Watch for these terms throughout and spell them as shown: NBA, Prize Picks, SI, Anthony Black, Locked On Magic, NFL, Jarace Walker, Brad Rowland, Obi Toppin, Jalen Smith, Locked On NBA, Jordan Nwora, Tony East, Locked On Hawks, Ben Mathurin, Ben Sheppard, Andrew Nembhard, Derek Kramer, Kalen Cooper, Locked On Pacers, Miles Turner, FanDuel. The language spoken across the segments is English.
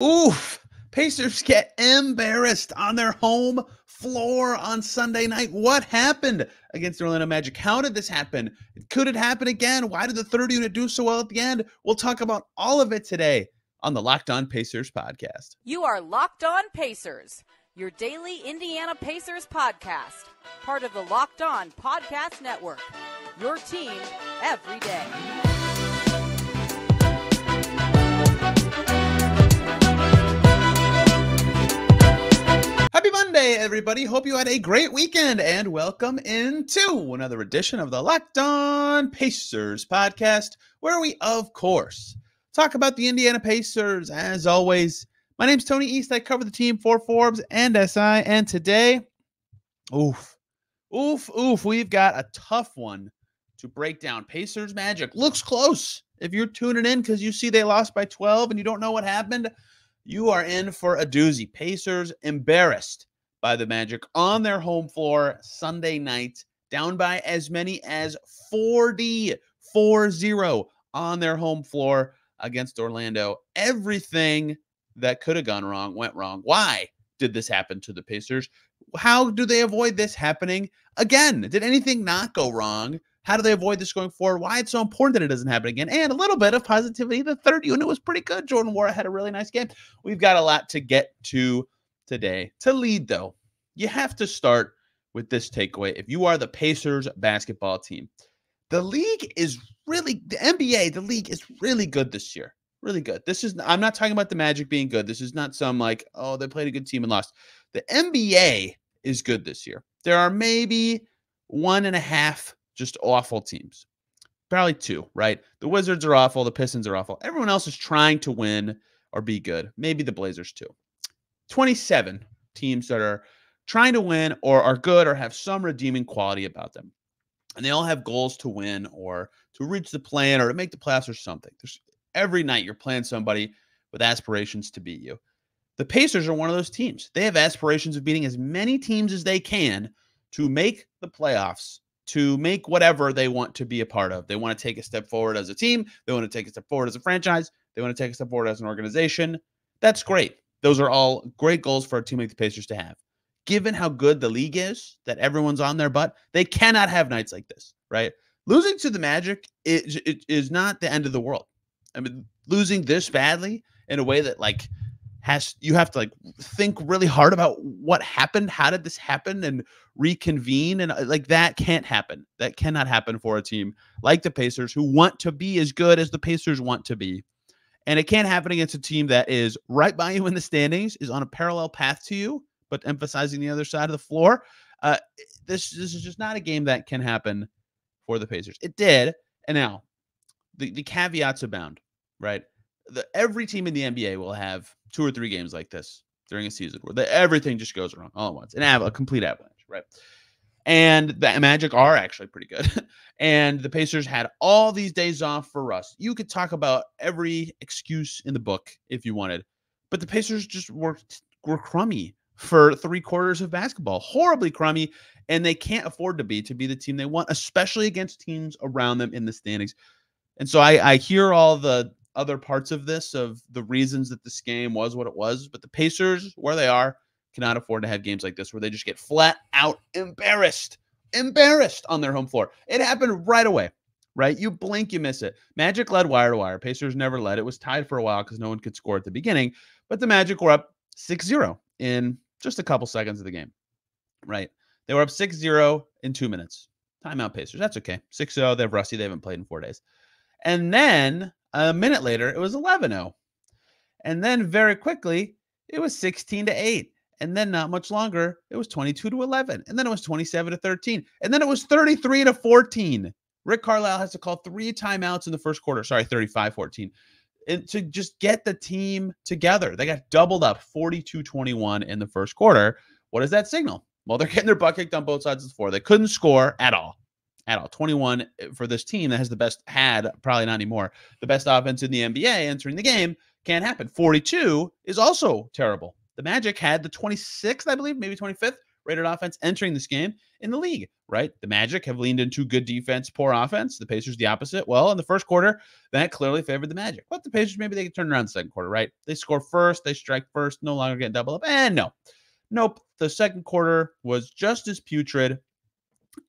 Oof. Pacers get embarrassed on their home floor on Sunday night. What happened against the Orlando Magic? How did this happen? Could it happen again? Why did the third unit do so well at the end? We'll talk about all of it today on the Locked On Pacers podcast. You are Locked On Pacers, your daily Indiana Pacers podcast, part of the Locked On Podcast Network, your team every day. Happy Monday, everybody. Hope you had a great weekend, and welcome into another edition of the Locked On Pacers podcast, where we, of course, talk about the Indiana Pacers. As always, my name's Tony East. I cover the team for Forbes and SI, and today, we've got a tough one to break down. Pacers Magic looks close. If you're tuning in because you see they lost by 12 and you don't know what happened, you are in for a doozy. Pacers embarrassed by the Magic on their home floor Sunday night, down by as many as 40 on their home floor against Orlando. Everything that could have gone wrong went wrong. Why did this happen to the Pacers? How do they avoid this happening again? Did anything not go wrong? How do they avoid this going forward? Why it's so important that it doesn't happen again? And a little bit of positivity. The third unit was pretty good. Jordan Nwora had a really nice game. We've got a lot to get to today. To lead, though, you have to start with this takeaway. If you are the Pacers basketball team, the league is really good this year. Really good. I'm not talking about the Magic being good. This is not some like, oh, they played a good team and lost. The NBA is good this year. There are maybe 1.5 just awful teams. Probably 2, right? The Wizards are awful. The Pistons are awful. Everyone else is trying to win or be good. Maybe the Blazers too. 27 teams that are trying to win or are good or have some redeeming quality about them. And they all have goals to win or to reach the play-in or to make the playoffs or something. Every night you're playing somebody with aspirations to beat you. The Pacers are one of those teams. They have aspirations of beating as many teams as they can to make the playoffs, to make whatever they want to be a part of. They want to take a step forward as a team. They want to take a step forward as a franchise. They want to take a step forward as an organization. That's great. Those are all great goals for a team like the Pacers to have. Given how good the league is, that everyone's on their butt, they cannot have nights like this, right? Losing to the Magic is not the end of the world. I mean, losing this badly in a way that you have to think really hard about what happened. How did this happen? And reconvene. And that can't happen. That cannot happen for a team like the Pacers who want to be as good as the Pacers want to be. And it can't happen against a team that is right by you in the standings, is on a parallel path to you, but emphasizing the other side of the floor. This is just not a game that can happen for the Pacers. It did. And now the caveats abound, right? Every team in the NBA will have 2 or 3 games like this during a season where everything just goes wrong all at once. A complete avalanche, right? And the Magic are actually pretty good. And the Pacers had all these days off for rust. You could talk about every excuse in the book if you wanted, but the Pacers just were crummy for 3 quarters of basketball, horribly crummy, and they can't afford to be the team they want, especially against teams around them in the standings. And so I hear all the other parts of this, of the reasons that this game was what it was, but the Pacers, where they are, cannot afford to have games like this where they just get flat out embarrassed on their home floor. It happened right away, right? You blink, you miss it. Magic led wire to wire. Pacers never led. It was tied for a while because no one could score at the beginning, but the Magic were up 6-0 in just a couple seconds of the game, right? They were up 6-0 in 2 minutes. Timeout Pacers. That's okay. 6-0. They have rusty. They haven't played in 4 days. And then a minute later, it was 11-0. And then very quickly, it was 16-8. And then not much longer, it was 22-11. And then it was 27-13. And then it was 33-14. Rick Carlisle has to call 3 timeouts in the first quarter. Sorry, 35-14. And to just get the team together. They got doubled up 42-21 in the first quarter. What does that signal? Well, they're getting their butt kicked on both sides of the floor. They couldn't score at all. 21 for this team that has probably not anymore, the best offense in the NBA entering the game, can't happen. 42 is also terrible. The Magic had the 26th, I believe, maybe 25th rated offense entering this game in the league, right? The Magic have leaned into good defense, poor offense. The Pacers the opposite. Well, in the first quarter, that clearly favored the Magic. But the Pacers, maybe they can turn around the second quarter, right? They score first, they strike first, no longer get double up. And nope. The second quarter was just as putrid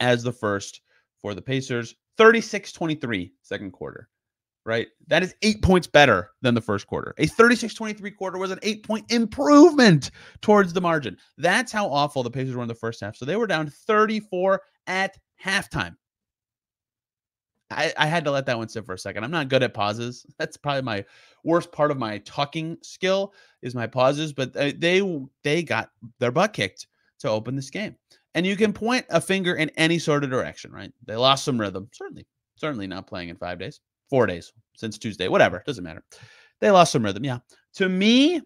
as the first for the Pacers. 36-23 second quarter, right? That is 8 points better than the first quarter. A 36-23 quarter was an 8-point improvement towards the margin. That's how awful the Pacers were in the first half. So they were down 34 at halftime. I had to let that one sit for a second. I'm not good at pauses. That's probably my worst part of my talking skill is my pauses, but they got their butt kicked to open this game. And you can point a finger in any sort of direction, right? They lost some rhythm. Certainly not playing in 5 days, 4 days since Tuesday, whatever. Doesn't matter. They lost some rhythm. Yeah. To me,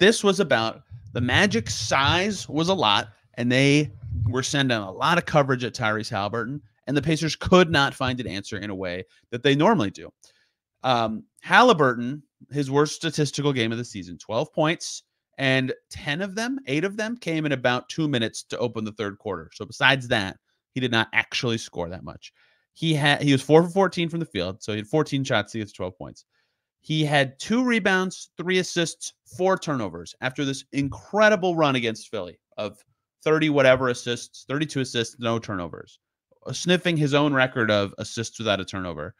this was about the Magic's size was a lot, and they were sending a lot of coverage at Tyrese Haliburton, and the Pacers could not find an answer in a way that they normally do. Haliburton, his worst statistical game of the season, 12 points. And 10 of them, 8 of them came in about 2 minutes to open the third quarter. So besides that, he did not actually score that much. He was 4 for 14 from the field, so he had 14 shots, he gets 12 points. He had 2 rebounds, 3 assists, 4 turnovers after this incredible run against Philly of 30-whatever assists, 32 assists, no turnovers. Sniffing his own record of assists without a turnover.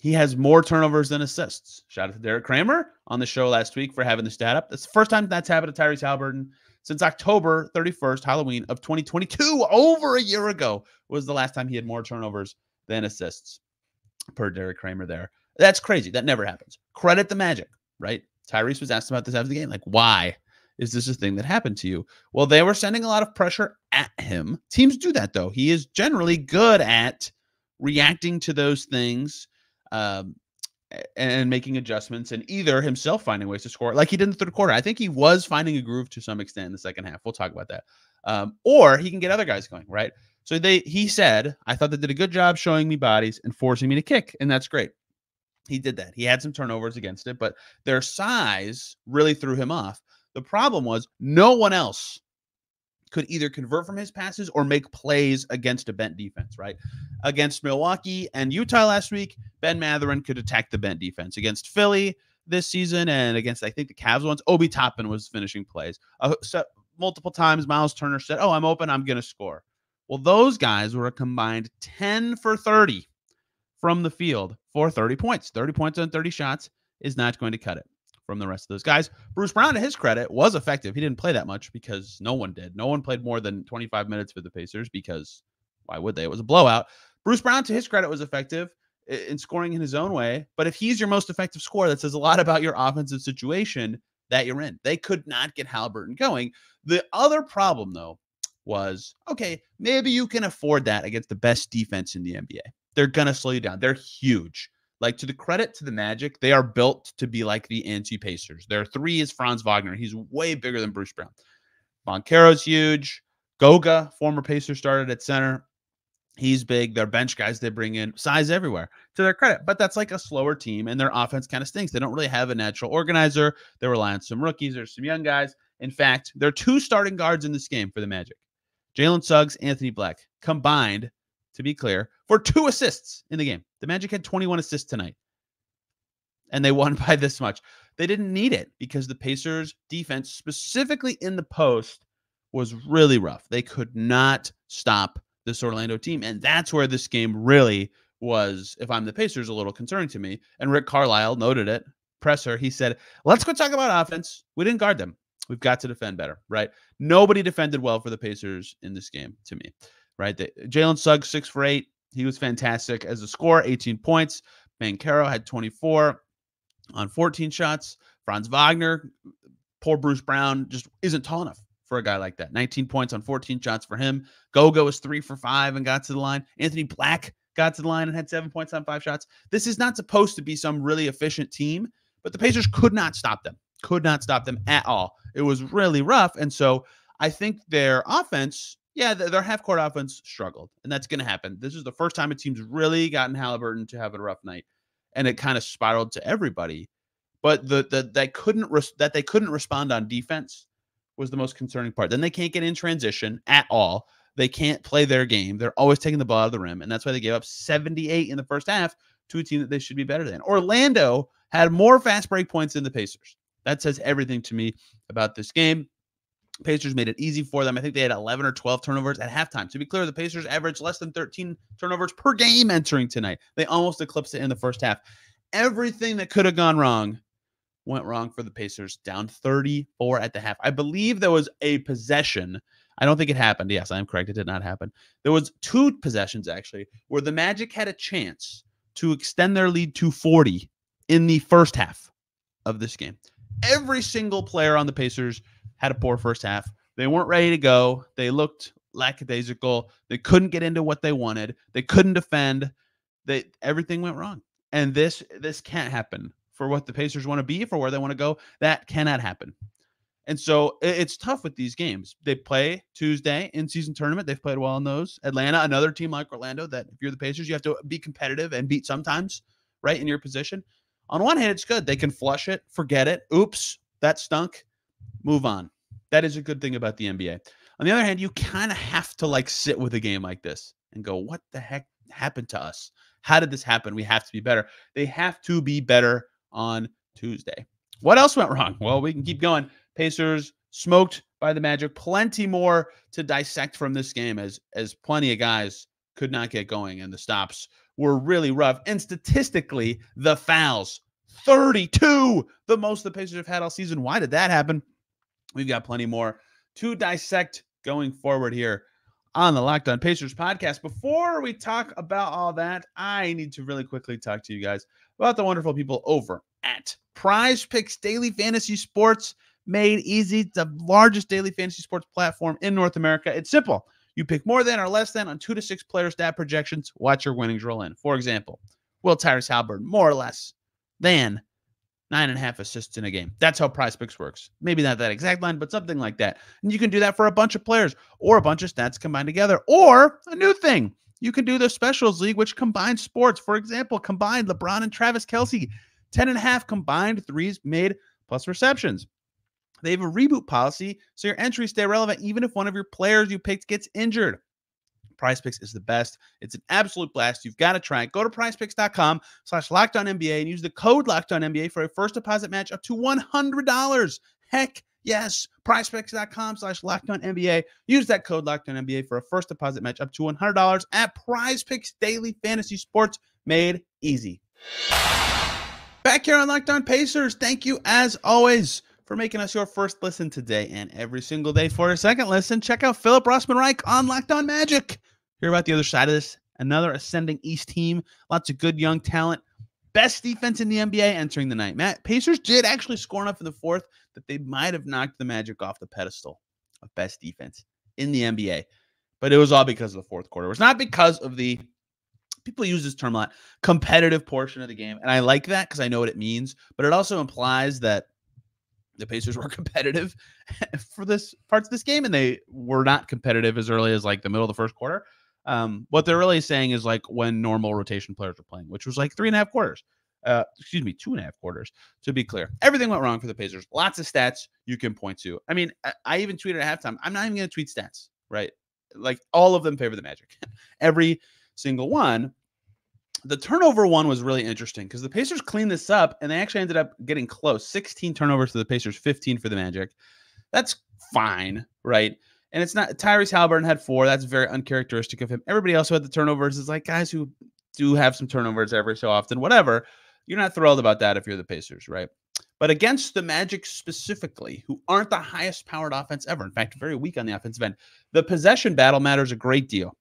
He has more turnovers than assists. Shout out to Derek Kramer on the show last week for having the stat up. That's the first time that's happened to Tyrese Haliburton since October 31st, Halloween of 2022. Over a year ago was the last time he had more turnovers than assists per Derek Kramer there. That's crazy. That never happens. Credit the Magic, right? Tyrese was asked about this after the game. Like, why is this a thing that happened to you? Well, they were sending a lot of pressure at him. Teams do that, though. He is generally good at reacting to those things. And making adjustments and either himself finding ways to score like he did in the third quarter. I think he was finding a groove to some extent in the second half. We'll talk about that. Or he can get other guys going, right? So he said, I thought they did a good job showing me bodies and forcing me to kick. And that's great. He did that. He had some turnovers against it, but their size really threw him off. The problem was no one else could either convert from his passes or make plays against a bent defense, right? Against Milwaukee and Utah last week, Ben Mathurin could attack the bent defense. Against Philly this season and against, I think, the Cavs once, Obi Toppin was finishing plays. Multiple times, Miles Turner said, oh, I'm open, I'm going to score. Well, those guys were a combined 10 for 30 from the field for 30 points. 30 points on 30 shots is not going to cut it from the rest of those guys. Bruce Brown, to his credit, was effective. He didn't play that much because no one did. No one played more than 25 minutes for the Pacers because why would they? It was a blowout. Bruce Brown, to his credit, was effective in scoring in his own way. But if he's your most effective scorer, that says a lot about your offensive situation that you're in. They could not get Haliburton going. The other problem, though, was, okay, maybe you can afford that against the best defense in the NBA. They're going to slow you down. They're huge. Like, to the credit to the Magic, they are built to be like the anti-Pacers. Their three is Franz Wagner. He's way bigger than Bruce Brown. Banchero's huge. Goga, former Pacer, started at center. He's big. Their bench guys they bring in, size everywhere, to their credit. But that's like a slower team, and their offense kind of stinks. They don't really have a natural organizer. They rely on some rookies or some young guys. In fact, there are 2 starting guards in this game for the Magic. Jalen Suggs, Anthony Black, combined, to be clear, for 2 assists in the game. The Magic had 21 assists tonight, and they won by this much. They didn't need it because the Pacers' defense, specifically in the post, was really rough. They could not stop this Orlando team, and that's where this game really was, if I'm the Pacers, a little concerning to me. And Rick Carlisle noted it. Presser, he said, let's go talk about offense. We didn't guard them. We've got to defend better, right? Nobody defended well for the Pacers in this game, to me. Right, Jalen Suggs, 6 for 8. He was fantastic as a scorer, 18 points. Banchero had 24 on 14 shots. Franz Wagner, poor Bruce Brown, just isn't tall enough for a guy like that. 19 points on 14 shots for him. Goga was 3 for 5 and got to the line. Anthony Black got to the line and had 7 points on 5 shots. This is not supposed to be some really efficient team, but the Pacers could not stop them. Could not stop them at all. It was really rough, and so I think their offense. Yeah, their half-court offense struggled, and that's going to happen. This is the first time a team's really gotten Haliburton to have a rough night, and it kind of spiraled to everybody. But that they couldn't respond on defense was the most concerning part. Then they can't get in transition at all. They can't play their game. They're always taking the ball out of the rim, and that's why they gave up 78 in the first half to a team that they should be better than. Orlando had more fast break points than the Pacers. That says everything to me about this game. Pacers made it easy for them. I think they had 11 or 12 turnovers at halftime. To be clear, the Pacers averaged less than 13 turnovers per game entering tonight. They almost eclipsed it in the first half. Everything that could have gone wrong went wrong for the Pacers, down 34 at the half. I believe there was a possession. I don't think it happened. Yes, I am correct. It did not happen. There was two possessions, actually, where the Magic had a chance to extend their lead to 40 in the first half of this game. Every single player on the Pacers had a poor first half. They weren't ready to go. They looked lackadaisical. They couldn't get into what they wanted. They couldn't defend. Everything went wrong. And this can't happen. For what the Pacers want to be, for where they want to go, that cannot happen. And so it's tough with these games. They play Tuesday in season tournament. They've played well in those. Atlanta, another team like Orlando, that if you're the Pacers, you have to be competitive and beat sometimes, right, in your position. On one hand, it's good. They can flush it, forget it. Oops, that stunk. Move on. That is a good thing about the NBA. On the other hand, you kind of have to like sit with a game like this and go, what the heck happened to us? How did this happen? We have to be better. They have to be better on Tuesday. What else went wrong? Well, we can keep going. Pacers smoked by the Magic. Plenty more to dissect from this game as plenty of guys could not get going, and the stops were really rough. And statistically, the fouls, 32, the most the Pacers have had all season. Why did that happen? We've got plenty more to dissect going forward here on the Locked On Pacers podcast. Before we talk about all that, I need to really quickly talk to you guys about the wonderful people over at Prize Picks Daily Fantasy Sports Made Easy. It's the largest daily fantasy sports platform in North America. It's simple. You pick more than or less than on 2 to 6 player stat projections. Watch your winnings roll in. For example, will Tyrese Haliburton more or less than 9.5 assists in a game? That's how Prize Picks works. Maybe not that exact line, but something like that. And you can do that for a bunch of players or a bunch of stats combined together. Or a new thing, you can do the Specials League, which combines sports. For example, combined LeBron and Travis Kelce, 10.5 combined threes made plus receptions. They have a reboot policy, so your entries stay relevant even if one of your players you picked gets injured. Prize Picks is the best. It's an absolute blast. You've got to try it. Go to prizepicks.com/LockedOnNBA and use the code LockedOnNBA for a first deposit match up to $100. Heck yes. prizepicks.com/LockedOnNBA. Use that code LockedOnNBA for a first deposit match up to $100 at Prize Picks Daily Fantasy Sports Made Easy. Back here on Locked On Pacers, thank you as always for making us your first listen today and every single day. For your second listen, check out Philip Rossman Reich on Locked On Magic. Hear about the other side of this. Another ascending East team. Lots of good young talent. Best defense in the NBA entering the night. Matt, Pacers did actually score enough in the fourth that they might have knocked the Magic off the pedestal of best defense in the NBA. But it was all because of the fourth quarter. It was not because of the, people use this term a lot, competitive portion of the game. And I like that because I know what it means. But it also implies that the Pacers were competitive for this parts of this game, and they were not competitive as early as like the middle of the first quarter. What they're really saying is like when normal rotation players were playing, which was like 3.5 quarters. Excuse me, 2.5 quarters, to be clear. Everything went wrong for the Pacers. Lots of stats you can point to. I mean, I even tweeted at halftime. I'm not even going to tweet stats, right? Like all of them favor the Magic. Every single one. The turnover one was really interesting because the Pacers cleaned this up and they actually ended up getting close. 16 turnovers to the Pacers, 15 for the Magic. That's fine, right? And it's not, Tyrese Haliburton had 4. That's very uncharacteristic of him. Everybody else who had the turnovers is like guys who do have some turnovers every so often, whatever. You're not thrilled about that if you're the Pacers, right? But against the Magic specifically, who aren't the highest powered offense ever, in fact, very weak on the offensive end, the possession battle matters a great deal.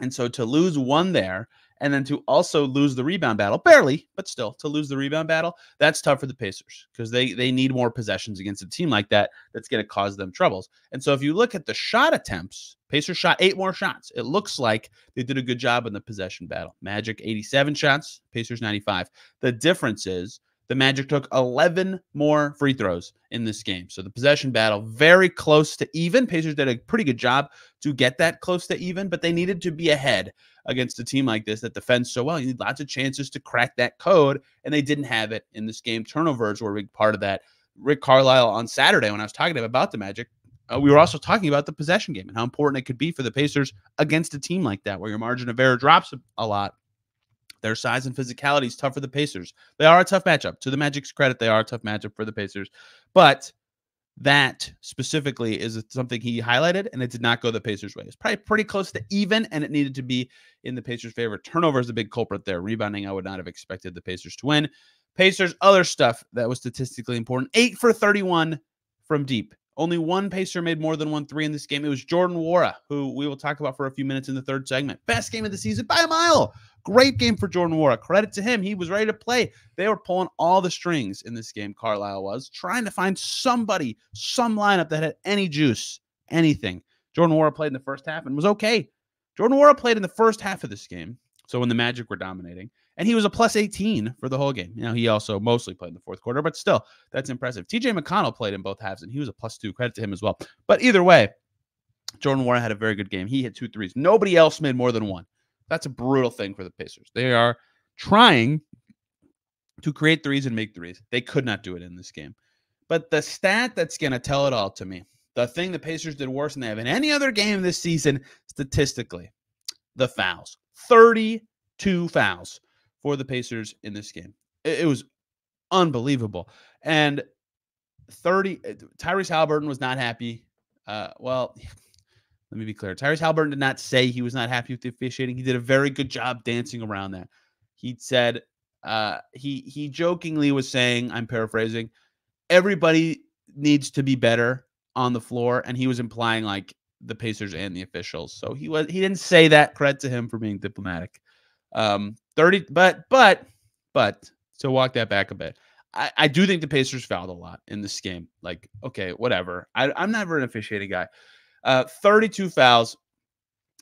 And so to lose one there, and then to also lose the rebound battle, barely, but still, to lose the rebound battle, that's tough for the Pacers because they need more possessions against a team like that that's going to cause them troubles. And so if you look at the shot attempts, Pacers shot 8 more shots. It looks like they did a good job in the possession battle. Magic, 87 shots, Pacers, 95. The difference is the Magic took 11 more free throws in this game. So the possession battle, very close to even. Pacers did a pretty good job to get that close to even, but they needed to be ahead against a team like this that defends so well. You need lots of chances to crack that code, and they didn't have it in this game. Turnovers were a big part of that. Rick Carlisle on Saturday when I was talking to him about the Magic, we were also talking about the possession game and how important it could be for the Pacers against a team like that, where your margin of error drops a lot. Their size and physicality is tough for the Pacers. They are a tough matchup. To the Magic's credit, they are a tough matchup for the Pacers. But that specifically is something he highlighted, and it did not go the Pacers' way. It's probably pretty close to even, and it needed to be in the Pacers' favor. Turnover is the big culprit there. Rebounding, I would not have expected the Pacers to win. Pacers, other stuff that was statistically important. 8 for 31 from deep. Only one Pacer made more than 1 3 in this game. It was Jordan Nwora, who we will talk about for a few minutes in the third segment. Best game of the season by a mile. Great game for Jordan Nwora. Credit to him. He was ready to play. They were pulling all the strings in this game, Carlisle was, trying to find somebody, some lineup that had any juice, anything. Jordan Nwora played in the first half and was okay. Jordan Nwora played in the first half of this game, so when the Magic were dominating, and he was a plus 18 for the whole game. You know, he also mostly played in the fourth quarter, but still, that's impressive. T.J. McConnell played in both halves, and he was a plus 2. Credit to him as well. But either way, Jordan Nwora had a very good game. He hit 2 threes. Nobody else made more than 1. That's a brutal thing for the Pacers. They are trying to create threes and make threes. They could not do it in this game. But the stat that's going to tell it all to me, the thing the Pacers did worse than they have in any other game this season, statistically, the fouls. 32 fouls for the Pacers in this game. It was unbelievable. And Tyrese Haliburton was not happy. Well, let me be clear. Tyrese Haliburton did not say he was not happy with the officiating. He did a very good job dancing around that. He said, he jokingly was saying, I'm paraphrasing, everybody needs to be better on the floor. And he was implying like the Pacers and the officials. So he didn't say that. Credit to him for being diplomatic. 30, so walk that back a bit. I do think the Pacers fouled a lot in this game. Like, okay, whatever. I'm never an officiating guy. 32 fouls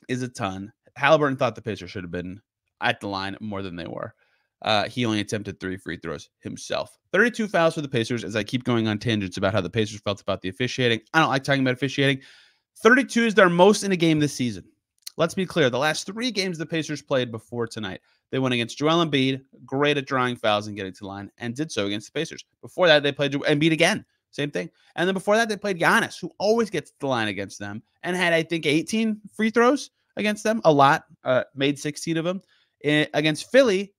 is a ton. Haliburton thought the Pacers should have been at the line more than they were. He only attempted 3 free throws himself. 32 fouls for the Pacers, as I keep going on tangents about how the Pacers felt about the officiating. I don't like talking about officiating. 32 is their most in a game this season. Let's be clear. The last 3 games the Pacers played before tonight, they went against Joel Embiid, great at drawing fouls and getting to the line, and did so against the Pacers. Before that, they played Embiid again. Same thing. And then before that, they played Giannis, who always gets to the line against them, and had, I think, 18 free throws against them. A lot. Made 16 of them. Against Philly,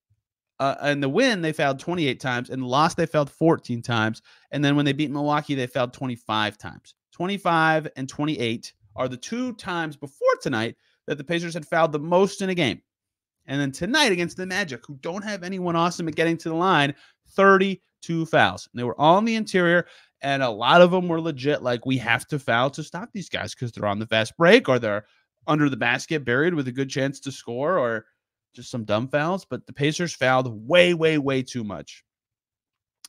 in the win, they fouled 28 times. In the loss, they fouled 14 times. And then when they beat Milwaukee, they fouled 25 times. 25 and 28 are the 2 times before tonight that the Pacers had fouled the most in a game. And then tonight against the Magic, who don't have anyone awesome at getting to the line, 32 fouls. And they were all in the interior, and a lot of them were legit, like, we have to foul to stop these guys because they're on the fast break, or they're under the basket buried with a good chance to score, or just some dumb fouls. But the Pacers fouled way, way, way too much.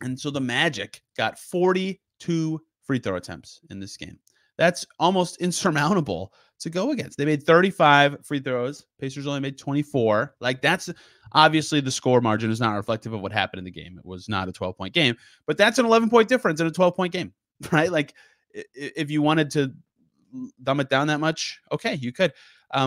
And so the Magic got 42 free throw attempts in this game. That's almost insurmountable to go against. They made 35 free throws. Pacers only made 24. Like, that's obviously the score margin is not reflective of what happened in the game. It was not a 12-point game, but that's an 11-point difference in a 12-point game, right? Like, if you wanted to dumb it down that much, okay, you could.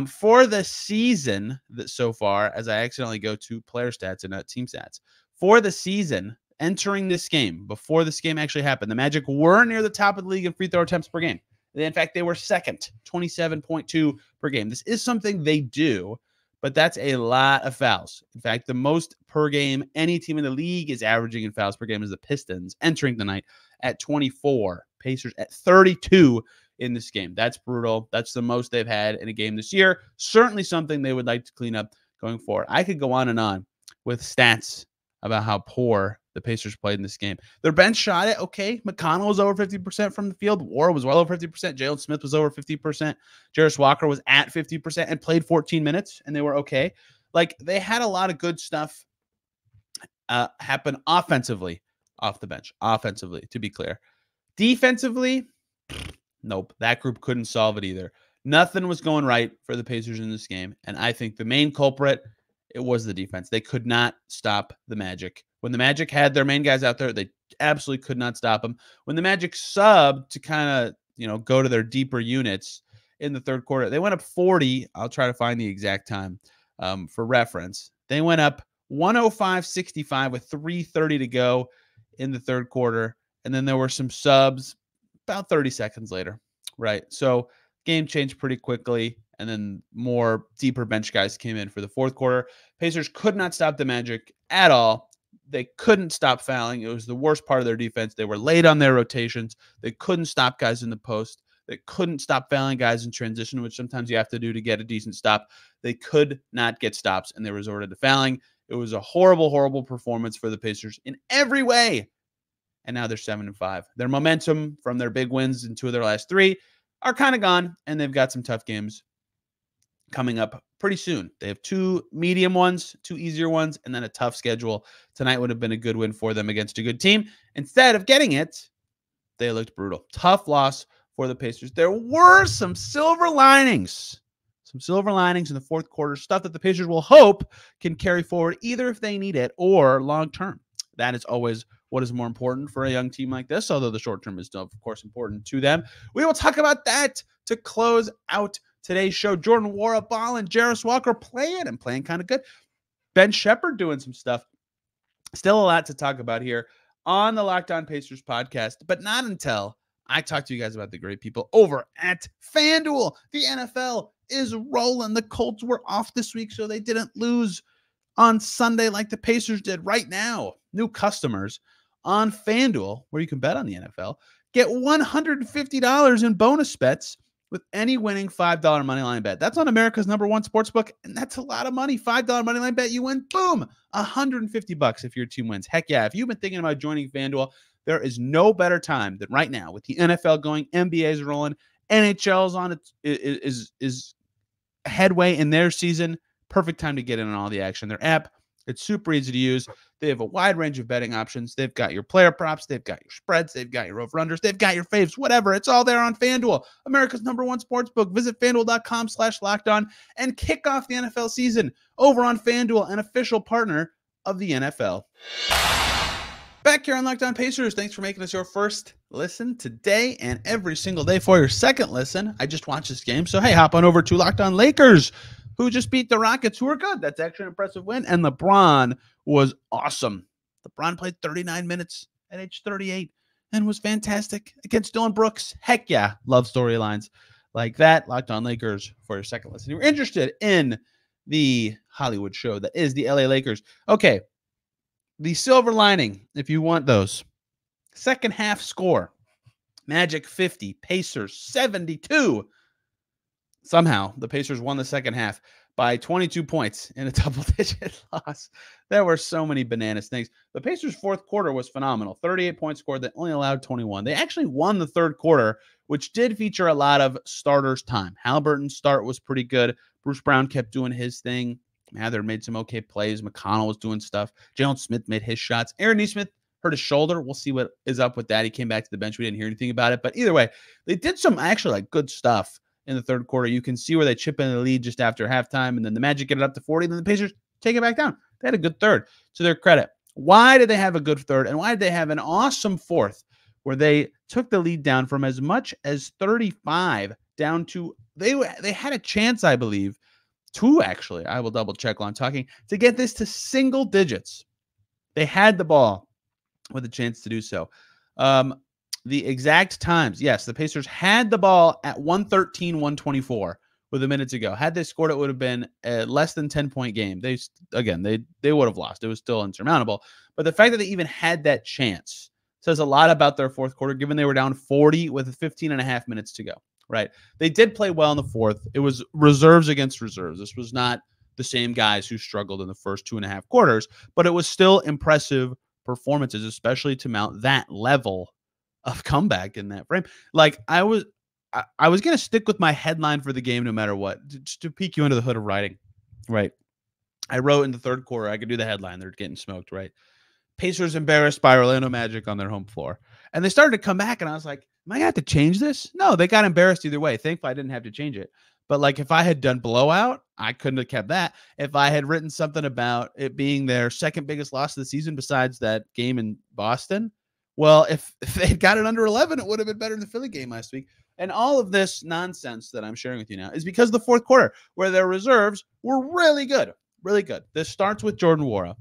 For the season that so far, as I accidentally go to player stats and not team stats, for the season entering this game, before this game actually happened, the Magic were near the top of the league in free throw attempts per game. In fact, they were second, 27.2 per game. This is something they do, but that's a lot of fouls. In fact, the most per game any team in the league is averaging in fouls per game is the Pistons, entering the night at 24. Pacers at 32 in this game. That's brutal. That's the most they've had in a game this year. Certainly something they would like to clean up going forward. I could go on and on with stats about how poor the Pacers played in this game. Their bench shot it. Okay. McConnell was over 50% from the field. Nwora was well over 50%. Jalen Smith was over 50%. Jarace Walker was at 50% and played 14 minutes, and they were okay. Like, they had a lot of good stuff happen offensively off the bench. Offensively, to be clear. Defensively, nope. That group couldn't solve it either. Nothing was going right for the Pacers in this game, and I think the main culprit, it was the defense. They could not stop the Magic. When the Magic had their main guys out there, they absolutely could not stop them. When the Magic subbed to kind of, you know, go to their deeper units in the third quarter, they went up 40. I'll try to find the exact time for reference. They went up 105-65 with 3:30 to go in the third quarter, and then there were some subs about 30 seconds later, right? So game changed pretty quickly, and then more deeper bench guys came in for the fourth quarter. Pacers could not stop the Magic at all. They couldn't stop fouling. It was the worst part of their defense. They were late on their rotations. They couldn't stop guys in the post. They couldn't stop fouling guys in transition, which sometimes you have to do to get a decent stop. They could not get stops, and they resorted to fouling. It was a horrible, horrible performance for the Pacers in every way. And now they're 7-5. Their momentum from their big wins in two of their last three are kind of gone, and they've got some tough games coming up pretty soon. They have two medium ones, two easier ones, and then a tough schedule. Tonight would have been a good win for them against a good team. Instead of getting it, they looked brutal. Tough loss for the Pacers. There were some silver linings. Some silver linings in the fourth quarter, stuff that the Pacers will hope can carry forward either if they need it or long-term. That is always what is more important for a young team like this, although the short-term is still, of course, important to them. We will talk about that to close out today's show. Jordan Nwora balling, Jarace Walker playing kind of good. Ben Sheppard doing some stuff. Still a lot to talk about here on the Locked On Pacers podcast, but not until I talk to you guys about the great people over at FanDuel. The NFL is rolling. The Colts were off this week, so they didn't lose on Sunday like the Pacers did. Right now, new customers on FanDuel, where you can bet on the NFL, get $150 in bonus bets with any winning $5 moneyline bet. That's on America's #1 sportsbook, and that's a lot of money. $5 moneyline bet, you win, boom, $150 if your team wins. Heck yeah. If you've been thinking about joining FanDuel, there is no better time than right now with the NFL going, NBA's rolling, NHL's on it is headway in their season. Perfect time to get in on all the action. Their app, it's super easy to use. They have a wide range of betting options. They've got your player props. They've got your spreads. They've got your over-unders. They've got your faves, whatever. It's all there on FanDuel, America's #1 sportsbook. Visit FanDuel.com/LockedOn and kick off the NFL season over on FanDuel, an official partner of the NFL. Back here on Locked On Pacers, thanks for making us your first listen today and every single day. For your second listen, I just watched this game, so hey, hop on over to Locked On Lakers, who just beat the Rockets, who are good. That's actually an impressive win, and LeBron was awesome. LeBron played 39 minutes at age 38 and was fantastic against Dylan Brooks. Heck yeah, love storylines like that. Locked On Lakers for your second listen. If you're interested in the Hollywood show that is the LA Lakers, okay. The silver lining, if you want those. Second half score. Magic 50, Pacers 72. Somehow, the Pacers won the second half by 22 points in a double-digit loss. There were so many bananas things. The Pacers' fourth quarter was phenomenal. 38 points scored. They only allowed 21. They actually won the third quarter, which did feature a lot of starters' time. Haliburton's start was pretty good. Bruce Brown kept doing his thing. Mather made some okay plays. McConnell was doing stuff. Jalen Smith made his shots. Aaron Nesmith hurt his shoulder. We'll see what is up with that. He came back to the bench. We didn't hear anything about it. But either way, they did some actually like good stuff in the third quarter. You can see where they chip in the lead just after halftime, and then the Magic get it up to 40, and then the Pacers take it back down. They had a good third, to their credit. Why did they have a good third, and why did they have an awesome fourth where they took the lead down from as much as 35 down to they had a chance, I believe, two, actually, I will double check while I'm talking, to get this to single digits. They had the ball with a chance to do so. The exact times, yes, the Pacers had the ball at 113-124 with a minute to go. Had they scored, it would have been a less than 10-point game. They would have lost. It was still insurmountable. But the fact that they even had that chance says a lot about their fourth quarter, given they were down 40 with 15 and a half minutes to go. Right. They did play well in the fourth. It was reserves against reserves. This was not the same guys who struggled in the first two and a half quarters, but it was still impressive performances, especially to mount that level of comeback in that frame. Like I was going to stick with my headline for the game no matter what, just to peek you under the hood of writing. Right. I wrote in the third quarter, I could do the headline. They're getting smoked. Right. Pacers embarrassed by Orlando Magic on their home floor. And they started to come back, and I was like, am I going to have to change this? No, they got embarrassed either way. Thankfully, I didn't have to change it. But like, if I had done blowout, I couldn't have kept that. If I had written something about it being their second biggest loss of the season besides that game in Boston, well, if they had got it under 11, it would have been better than the Philly game last week. And all of this nonsense that I'm sharing with you now is because the fourth quarter, where their reserves were really good, really good. This starts with Jordan Nwora,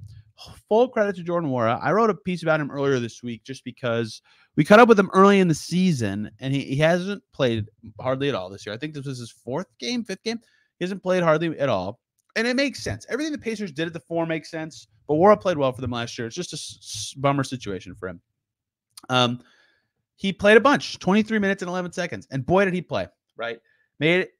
full credit to Jordan Nwora. I wrote a piece about him earlier this week just because we caught up with him early in the season, and he hasn't played hardly at all this year. I think this was his fifth game. He hasn't played hardly at all, and it makes sense. Everything the Pacers did at the four makes sense, but Nwora played well for them last year. It's just a bummer situation for him. He played a bunch, 23 minutes and 11 seconds, and boy, did he play, right?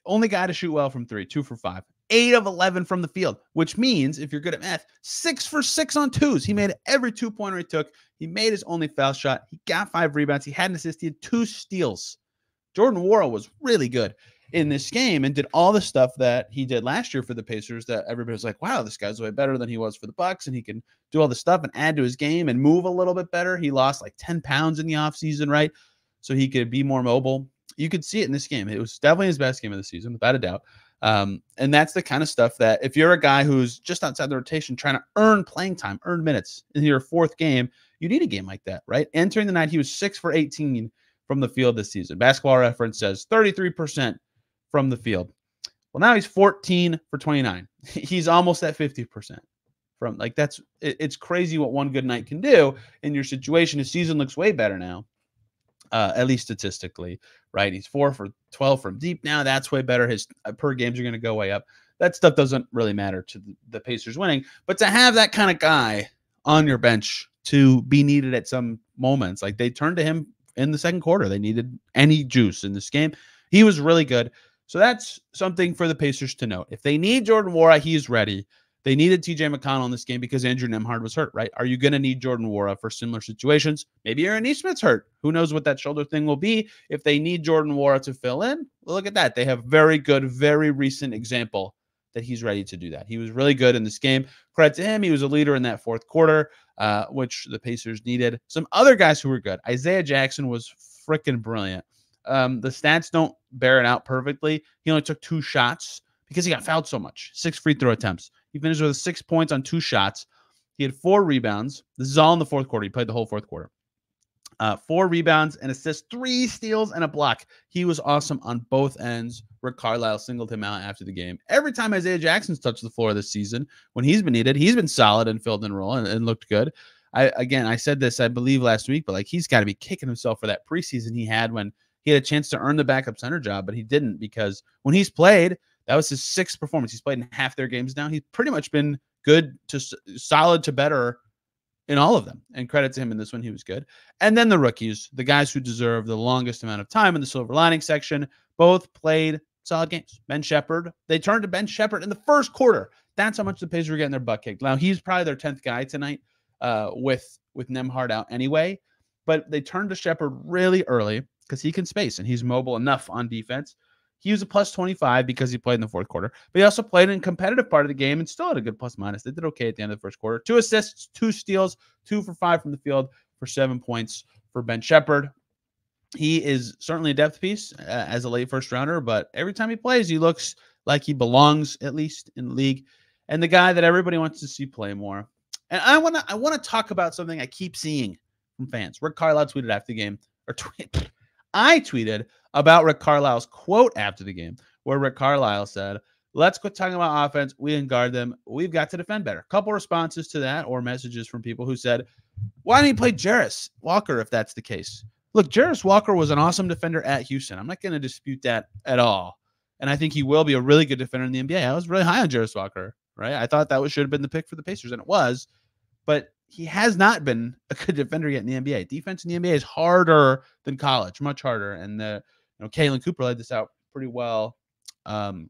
Only guy to shoot well from three, 2 for 5. 8 of 11 from the field, which means, if you're good at math, 6 for 6 on twos. He made every two-pointer he took. He made his only foul shot. He got 5 rebounds. He had an assist. He had 2 steals. Jordan Nwora was really good in this game and did all the stuff that he did last year for the Pacers that everybody was like, wow, this guy's way better than he was for the Bucks, and he can do all this stuff and add to his game and move a little bit better. He lost like 10 pounds in the offseason, right? So he could be more mobile. You could see it in this game. It was definitely his best game of the season, without a doubt. And that's the kind of stuff that if you're a guy who's just outside the rotation trying to earn playing time, earn minutes in your fourth game, you need a game like that, right? Entering the night, he was 6 for 18 from the field this season. Basketball Reference says 33% from the field. Well, now he's 14 for 29. He's almost at 50% from, like, it's crazy what one good night can do in your situation. His season looks way better now. At least statistically, right? He's 4 for 12 from deep now. That's way better. His per games are going to go way up. That stuff doesn't really matter to the Pacers winning. But to have that kind of guy on your bench to be needed at some moments, like they turned to him in the second quarter. They needed any juice in this game. He was really good. So that's something for the Pacers to note. If they need Jordan Nwora, he's ready. They needed T.J. McConnell in this game because Andrew Nembhard was hurt, right? Are you going to need Jordan Nwora for similar situations? Maybe Aaron Nesmith's hurt. Who knows what that shoulder thing will be? If they need Jordan Nwora to fill in, well, look at that. They have very good, very recent example that he's ready to do that. He was really good in this game. Credit to him. He was a leader in that fourth quarter, which the Pacers needed. Some other guys who were good. Isaiah Jackson was freaking brilliant. The stats don't bear it out perfectly. He only took 2 shots because he got fouled so much. 6 free throw attempts. He finished with 6 points on 2 shots. He had 4 rebounds. This is all in the fourth quarter. He played the whole fourth quarter. 4 rebounds, an assist, 3 steals, and a block. He was awesome on both ends. Rick Carlisle singled him out after the game. Every time Isaiah Jackson's touched the floor this season, when he's been needed, he's been solid and filled in role and looked good. I said this, I believe, last week, but like he's got to be kicking himself for that preseason he had when he had a chance to earn the backup center job, but he didn't, because when he's played, that was his 6th performance. He's played in half their games now. He's pretty much been good to solid to better in all of them. And credit to him in this one, he was good. And then the rookies, the guys who deserve the longest amount of time in the silver lining section, both played solid games. Ben Sheppard, they turned to Ben Sheppard in the first quarter. That's how much the Pacers were getting their butt kicked. Now, he's probably their 10th guy tonight with Nembhard out anyway. But they turned to Sheppard really early because he can space and he's mobile enough on defense. He was a plus 25 because he played in the fourth quarter, but he also played in competitive part of the game and still had a good plus minus. They did okay at the end of the first quarter. 2 assists, 2 steals, 2 for 5 from the field for 7 points for Ben Sheppard. He is certainly a depth piece as a late first rounder, but every time he plays, he looks like he belongs, at least in the league, and the guy that everybody wants to see play more. And I want to talk about something I keep seeing from fans. Rick Carlisle tweeted after the game, or I tweeted about Rick Carlisle's quote after the game, where Rick Carlisle said, "Let's quit talking about offense. We didn't guard them. We've got to defend better." A couple responses to that, or messages from people who said, "Why didn't he play Jarace Walker if that's the case?" Look, Jarace Walker was an awesome defender at Houston. I'm not going to dispute that at all. And I think he will be a really good defender in the NBA. I was really high on Jarace Walker, right? I thought that should have been the pick for the Pacers, and it was. But he has not been a good defender yet in the NBA. Defense in the NBA is harder than college, much harder. And Kalen Cooper laid this out pretty well on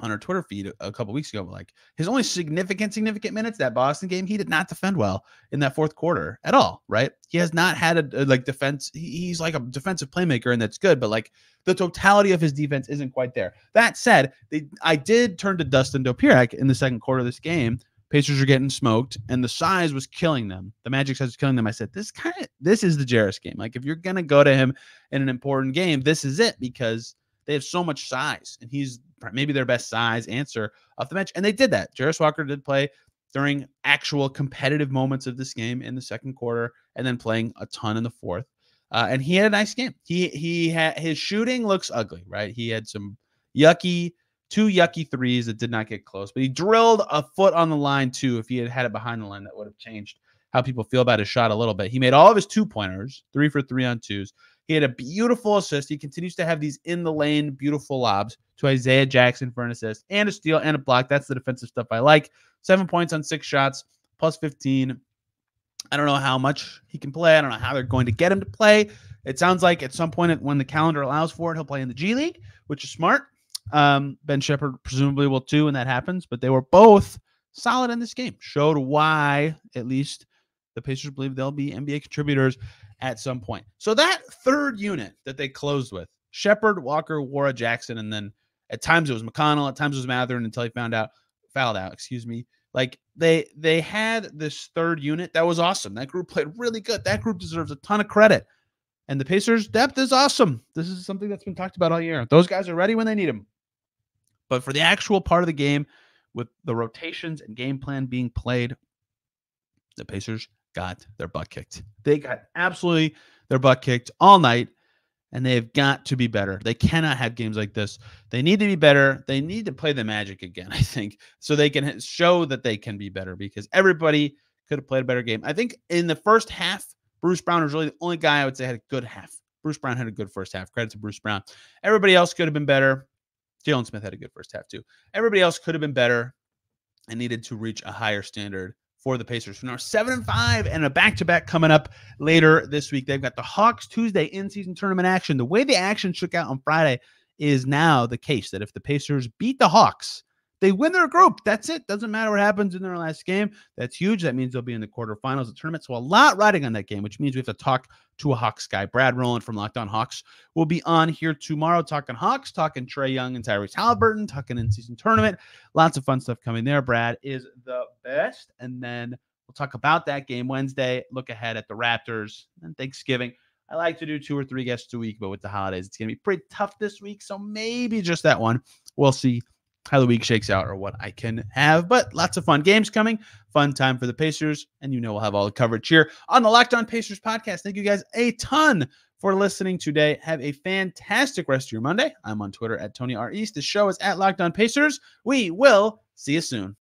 our Twitter feed a couple weeks ago. Like, his only significant minutes, that Boston game, he did not defend well in that fourth quarter at all, right? He has not had a defense. He's like a defensive playmaker, and that's good, but like the totality of his defense isn't quite there. That said, I did turn to Dustin Dopierak in the second quarter of this game. Pacers are getting smoked, and the size was killing them. The Magic size was killing them. I said, this is the Jarace game. Like, if you're going to go to him in an important game, this is it, because they have so much size, and he's maybe their best size answer off the bench. And they did that. Jarace Walker did play during actual competitive moments of this game in the second quarter, and then playing a ton in the fourth. And he had a nice game. His shooting looks ugly, right? He had some yucky Two yucky threes that did not get close, but he drilled a foot on the line too. If he had had it behind the line, that would have changed how people feel about his shot a little bit. He made all of his two-pointers, 3 for 3 on twos. He had a beautiful assist. He continues to have these in the lane, beautiful lobs to Isaiah Jackson for an assist and a steal and a block. That's the defensive stuff I like. 7 points on 6 shots, plus 15. I don't know how much he can play. I don't know how they're going to get him to play. It sounds like at some point when the calendar allows for it, he'll play in the G League, which is smart. Ben Sheppard presumably will too when that happens, but they were both solid in this game. Showed why, at least, the Pacers believe they'll be NBA contributors at some point. So that third unit that they closed with, Sheppard, Walker, Nwora, Jackson, and then at times it was McConnell, at times it was Mathurin until he fouled out, excuse me. Like they had this third unit that was awesome. That group played really good. That group deserves a ton of credit. And the Pacers' depth is awesome. This is something that's been talked about all year. Those guys are ready when they need them. But for the actual part of the game, with the rotations and game plan being played, the Pacers got their butt kicked. They got absolutely their butt kicked all night, and they've got to be better. They cannot have games like this. They need to be better. They need to play the Magic again, I think, so they can show that they can be better, because everybody could have played a better game. I think in the first half, Bruce Brown was really the only guy I would say had a good half. Bruce Brown had a good first half. Credit to Bruce Brown. Everybody else could have been better. Jalen Smith had a good first half too. Everybody else could have been better and needed to reach a higher standard for the Pacers, who are 7-5 and a back-to-back coming up later this week. They've got the Hawks Tuesday in-season tournament action. The way the action shook out on Friday is now the case that if the Pacers beat the Hawks, they win their group. That's it. Doesn't matter what happens in their last game. That's huge. That means they'll be in the quarterfinals of the tournament. So a lot riding on that game, which means we have to talk to a Hawks guy. Brad Rowland from Locked On Hawks will be on here tomorrow talking Hawks, talking Trae Young and Tyrese Haliburton, talking in-season tournament. Lots of fun stuff coming there. Brad is the best. And then we'll talk about that game Wednesday, look ahead at the Raptors and Thanksgiving. I like to do 2 or 3 guests a week, but with the holidays, it's going to be pretty tough this week. So maybe just that one. We'll see how the week shakes out or what I can have, but lots of fun games coming, fun time for the Pacers, and you know we'll have all the coverage here on the Locked On Pacers podcast. Thank you guys a ton for listening today. Have a fantastic rest of your Monday. I'm on Twitter at Tony R. East. The show is at Locked On Pacers. We will see you soon.